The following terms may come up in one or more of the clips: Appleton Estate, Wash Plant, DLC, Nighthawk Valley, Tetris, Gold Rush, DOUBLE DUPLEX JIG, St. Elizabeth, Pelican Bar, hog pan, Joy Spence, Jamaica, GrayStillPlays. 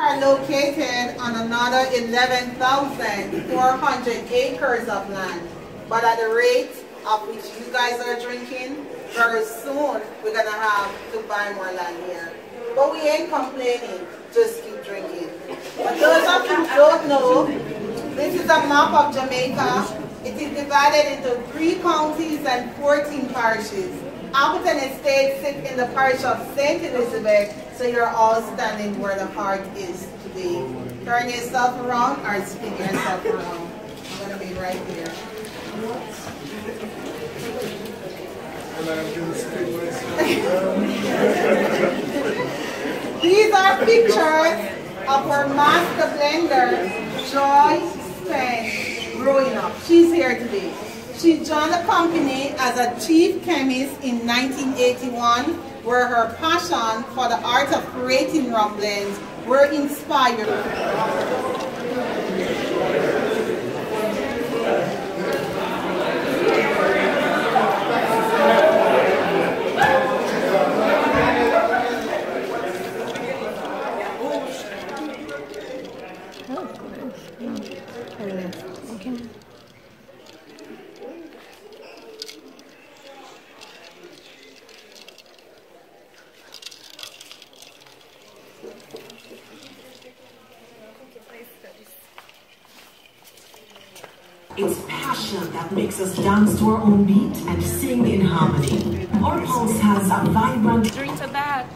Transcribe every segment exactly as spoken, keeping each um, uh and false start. Are located on another eleven thousand four hundred acres of land, but at the rate of which you guys are drinking, very soon we're gonna have to buy more land here. But we ain't complaining, just keep drinking. For those of you who don't know, this is a map of Jamaica. It is divided into three counties and fourteen parishes. Appleton Estate sits in the parish of Saint Elizabeth, so you're all standing where the heart is today. Turn yourself around or spin yourself around. I'm going to be right there. These are pictures of our master blender, Joy Spence, growing up. She's here today. She joined the company as a chief chemist in nineteen eighty-one, where her passion for the art of creating rum blends were inspired. It's passion that makes us dance to our own beat and sing in harmony. Our pulse has a vibrant... Drink to that!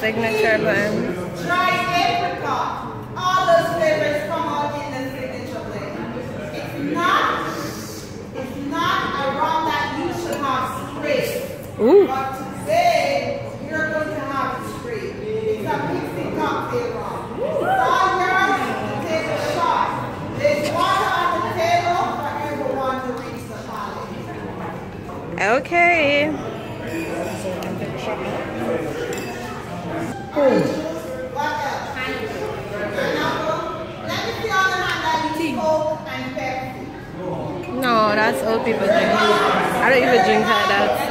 Signature blend. Dried apricot. All those flavors come out in the signature blend. It's not Ooh. But today, you're going to have a treat. It's a pixie cocktail rum. Sawyers, take a shot. There's water on the table for everyone to reach the palate. Okay. What else? Let me see all the hand that you Coke and Pepsi. No, that's old people drink. I don't even drink like that.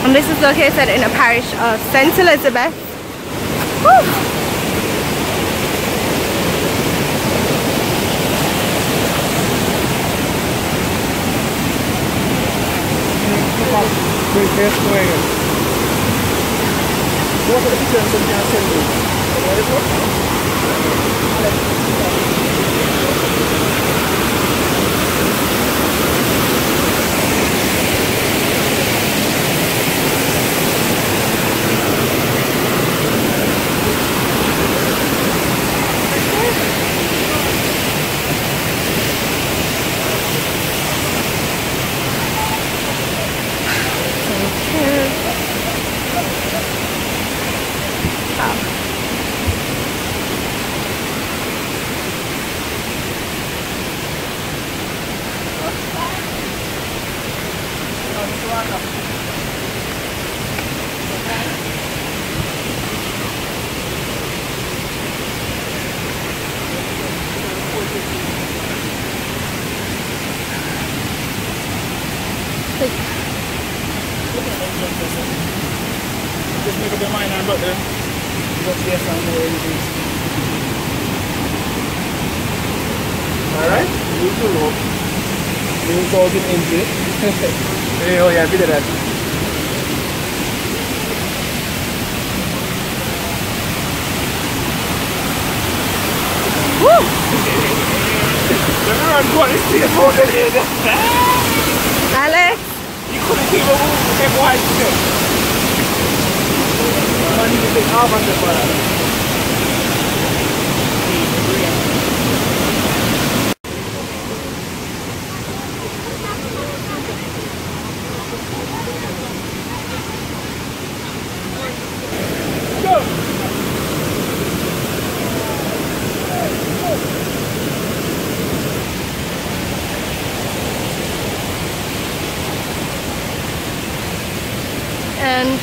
And this is located in the parish of Saint Elizabeth. Woo! Just make up your mind and about them. Just yes and no anything. Alright? You too low. You will call it in this. Hey, oh yeah, be that. Woo! Everyone got to see more than it. Alex! You couldn't even move the same white. I need to take half of the butter. Go!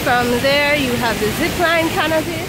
From there you have the zip line canopy.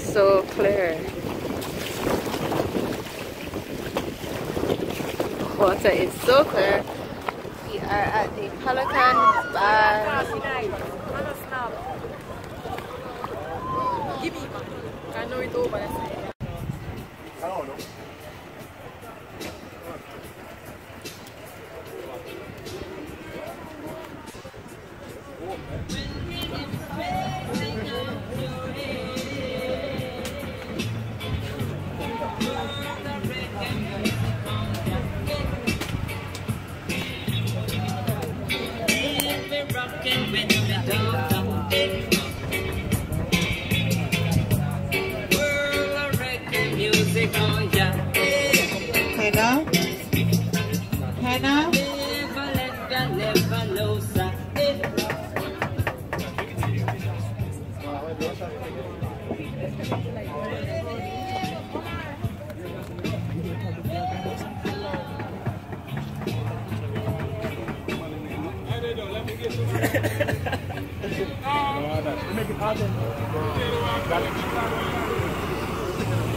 It's so clear. Water is so clear. We are at the Pelican Bar. Give me. I know it over. I don't know. Make it happen.